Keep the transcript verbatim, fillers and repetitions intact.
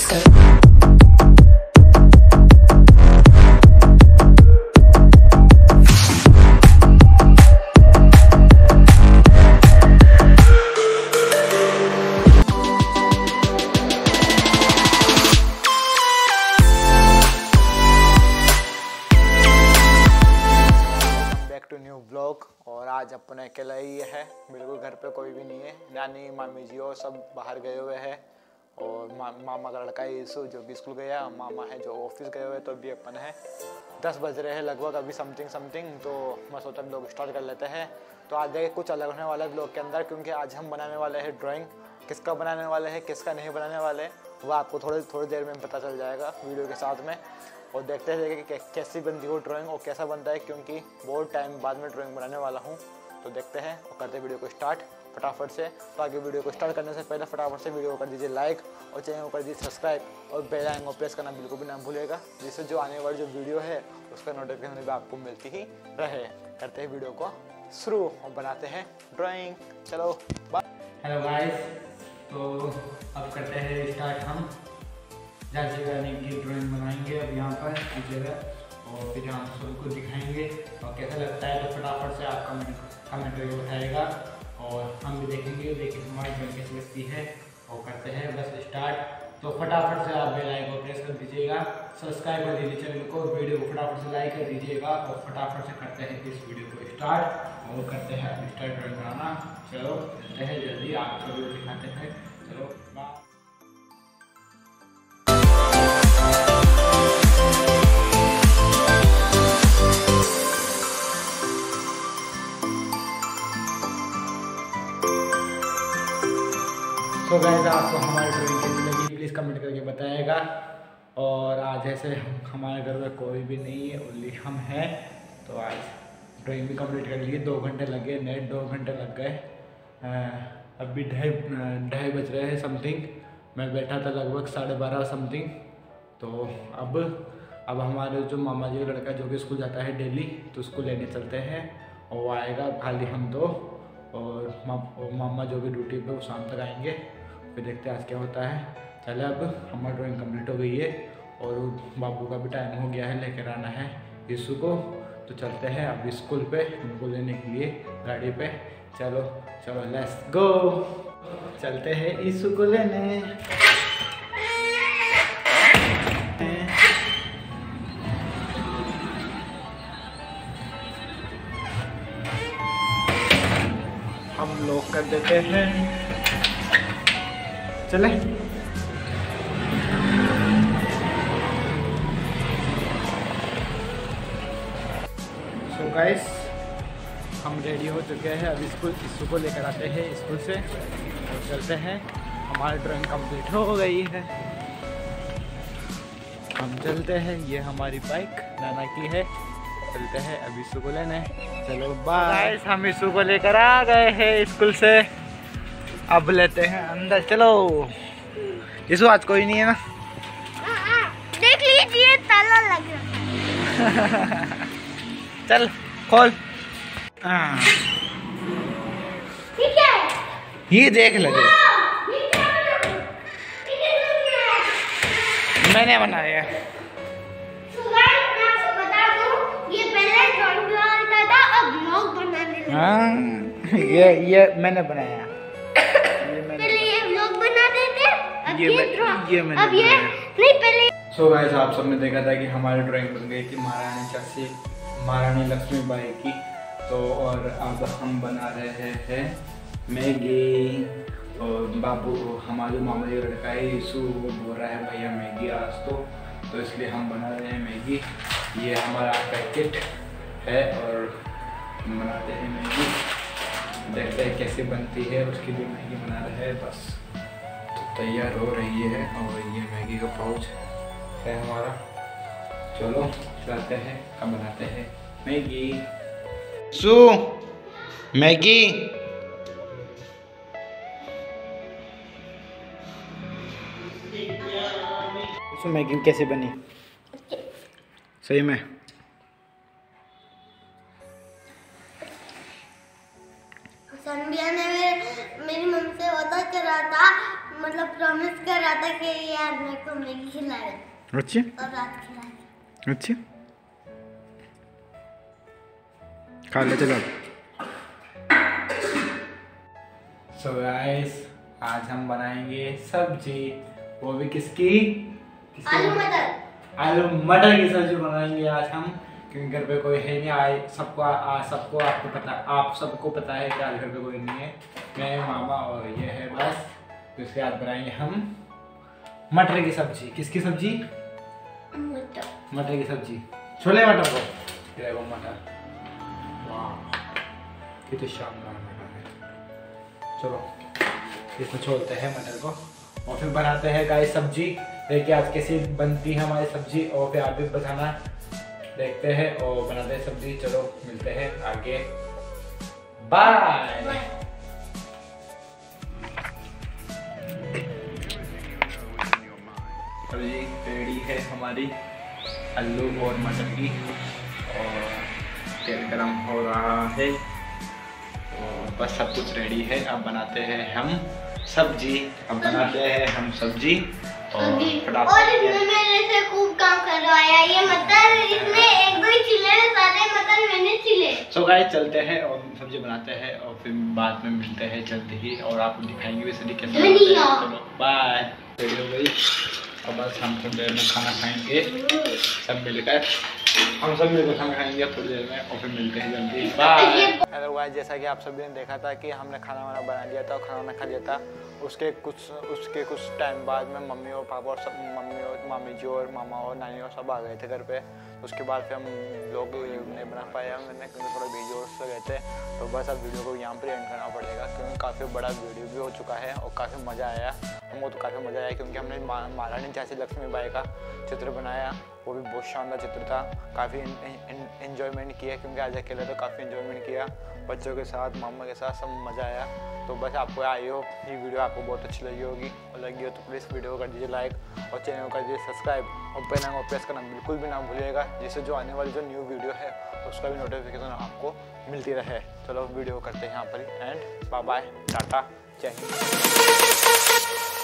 disco. Blog और आज अपना अकेला ही है, बिल्कुल घर पे कोई भी नहीं है। नानी मामी जी और सब बाहर गए हुए हैं और मा, मामा का लड़का यीशु जो कि स्कूल गया, मामा है जो ऑफिस गए हुए, तो अभी अपन है दस बज रहे हैं लगभग अभी समथिंग समथिंग। तो मैं सोचा ब्लॉग स्टार्ट कर लेते हैं। तो आज देखिए कुछ अलग होने वाला है ब्लॉग के अंदर, क्योंकि आज हम बनाने वाले हैं ड्राॅइंग। किसका बनाने वाले हैं किसका नहीं बनाने वाले वह आपको थोड़ी थोड़ी देर में पता चल जाएगा वीडियो के साथ में। और देखते हैं कि कैसी बनती हो ड्राइंग और कैसा बनता है, क्योंकि बहुत टाइम बाद में ड्राइंग बनाने वाला हूँ। तो देखते हैं और करते हैं वीडियो को स्टार्ट फटाफट से। तो आगे वीडियो को स्टार्ट करने से पहले फटाफट से वीडियो को कर दीजिए लाइक और चैनल को कर दीजिए सब्सक्राइब और बेल आइकन को प्रेस करना बिल्कुल भी ना भूलेगा, जिससे जो आने वाली जो वीडियो है उसका नोटिफिकेशन भी आपको मिलती ही रहे। करते हैं वीडियो को शुरू और बनाते हैं ड्राइंग। चलो बाय। हेलो गाइस, तो अब करते हैं स्टार्ट। हम जैसे रानी की ड्राइंग बनाएंगे अब यहाँ पर इस जगह, और फिर हम सबको दिखाएंगे और कैसा लगता है। तो फटाफट से आप कमेंट कमेंट करके बताएगा और हम भी देखेंगे देखिए हमारी ड्राइंग कैसी लगती है। और करते हैं बस स्टार्ट। तो फटाफट से आप बेल आइकन को प्रेस कर दीजिएगा, सब्सक्राइब कर दीजिए चैनल को, वीडियो को फटाफट से लाइक कर दीजिएगा और फटाफट से करते हैं इस वीडियो को स्टार्ट। और करते हैं आप स्टार्ट ड्राइंग बनाना। चलो चलते हैं जल्दी, आपको वीडियो दिखाते हैं। चलो बाय। तो गाइस आपको हमारी ड्राइंग कैसी लगी प्लीज़ कमेंट करके बताएगा। और आज ऐसे हमारे घर में कोई भी नहीं है, ओनली हम हैं। तो आज ड्राइंग भी कंप्लीट कर लिए। दो घंटे लगे, नेट दो घंटे लग गए। अभी ढाई ढाई बज रहे हैं समथिंग। मैं बैठा था लगभग साढ़े बारह समथिंग। तो अब अब हमारे जो मामा जी का लड़का जो कि स्कूल जाता है डेली, तो उसको लेने चलते हैं और वो आएगा खाली हम दो। और मामा जो भी ड्यूटी पे वो शाम तक आएंगे, फिर देखते हैं आज क्या होता है। चले अब हमारी ड्राइंग कंप्लीट हो गई है और बाबू का भी टाइम हो गया है, लेकर आना है यीशु को। तो चलते हैं अब स्कूल पे उनको लेने के लिए गाड़ी पे। चलो चलो लेट्स गो, चलते हैं यीशु को लेने। हम लोग कर देते हैं, चले सो गाइस हम रेडी हो चुके हैं। अब स्कूल यीशु को लेकर आते हैं स्कूल से और चलते हैं। हमारी ड्राइंग कंप्लीट हो गई है, हम चलते हैं। ये हमारी बाइक नाना की है, चलते हैं अब यीशु को लेने। चलो बाय। हम यीशु को लेकर आ गए हैं स्कूल से, अब लेते हैं अंदर। चलो यीशु आज कोई नहीं है ना, आ, आ, देख लीजिए ताला लग रहा है। चल खोल, ठीक है ये देख लगे मैंने बनाया। हाँ ये ये मैंने बनाया, ये मैंने पहले ये व्लॉग बना देते अब ये ये मैंने अब ये नहीं पहले। सो गाइस आप सबने देखा था कि हमारी ड्राइंग बन गई थी महारानी चाची महारानी लक्ष्मी बाई की। तो और अब हम बना रहे हैं मैगी। और बाबू हमारे मामा जी लड़का है यीशु बोल रहा है भैया मैगी आज तो, तो इसलिए हम बना रहे हैं मैगी। ये हमारा पैकेट है और बनाते हैं मैगी, देखते हैं कैसे बनती है। उसके लिए मैगी बना रहे हैं बस, तो तैयार हो रही है। और ये मैगी का पाउच है हमारा। चलो चलते हैं अब बनाते हैं Maggi. So Maggi so Maggi कैसे बनी सही में? संध्या ने मेरे मेरी मम्मी से वादा करा था मतलब प्रॉमिस कर रहा था कि ये आज मेरे को मैगी खिलाएगा। अच्छा, और रात खिलाएगा। अच्छा, खा ले चलो। सो गाइस, आज हम बनाएंगे सब्जी, वो भी किसकी, किसकी? आलू मटर, आलू मटर की सब्जी बनाएंगे आज हम, क्योंकि घर पे कोई है नहीं। आए सबको सबको आपको पता आप सबको पता है कि आज घर पे कोई नहीं है, मैं, मामा और ये है बस। तो इसके आज बनाएंगे हम मटर की सब्जी। किसकी सब्जी? मटर, मटर की सब्जी, छोले मटर को। ये वो मटर, वाह ये तो शानदार मटर है। चलो इसमें छोलते हैं मटर को और फिर बनाते हैं गाइस सब्जी। देखिए आज कैसी बनती है हमारी सब्जी, और फिर आप भी बताना, देखते हैं और बनाते हैं सब्जी। चलो मिलते हैं आगे, बाय। सब्जी रेडी है हमारी, आलू और मटर की, और तेल गरम हो रहा है और बस सब कुछ रेडी है। अब बनाते हैं हम सब्जी, अब बनाते हैं हम सब्जी। और और इसमें मैंने से खूब काम करवाया, ये मटर इसमें एक दो छिले, सारे मटर मैंने छिले। सो गाइस चलते हैं और सब्जी बनाते हैं और फिर बाद में मिलते हैं जल्दी ही, और आपको दिखाएंगे वैसे भी कैसे बनती है। चलो बाय। हो गई, अब बस हम थोड़ी देर में खाना खाएंगे सब मिलकर, हम सब मिलकर खाना खाएंगे थोड़ी देर में और फिर मिलते हैं जल्दी, बाय। हेलो गाइस, जैसा कि आप सभी ने देखा था कि हमने खाना वाना बना लिया था और खाना वाना खा लिया था। उसके कुछ उसके कुछ टाइम बाद में मम्मी और पापा और सब, मम्मी और मामी जी और मामा और नानी और सब आ गए थे घर पे। उसके बाद फिर हम लोग नहीं बना पाया, मैंने थोड़ा बिजी हो गए थे। तो बस अब वीडियो को यहाँ पर एंड करना पड़ेगा, क्योंकि काफ़ी बड़ा वीडियो भी हो चुका है और काफ़ी मज़ा आया हमको, तो काफ़ी मज़ा आया क्योंकि हमने महारानी झांसी लक्ष्मी बाई का चित्र बनाया, वो भी बहुत शानदार चित्र था। काफ़ी इन्जॉयमेंट किया क्योंकि आज अकेले तो काफ़ी इन्जॉयमेंट किया, बच्चों के साथ, मामा के साथ, सब मज़ा आया। तो बस आपको आई हो ये वीडियो आपको बहुत अच्छी लगी होगी, और लगी हो तो प्लीज़ वीडियो को कर दीजिए लाइक और चैनल को कर दीजिए सब्सक्राइब, और बेल आइकन को प्रेस करना बिल्कुल भी ना भूलिएगा, जिससे जो आने वाली जो न्यू वीडियो है उसका भी नोटिफिकेशन आपको मिलती रहे। चलो वीडियो करते हैं यहाँ पर एंड बाय बाय, टाटा, जय हिंद।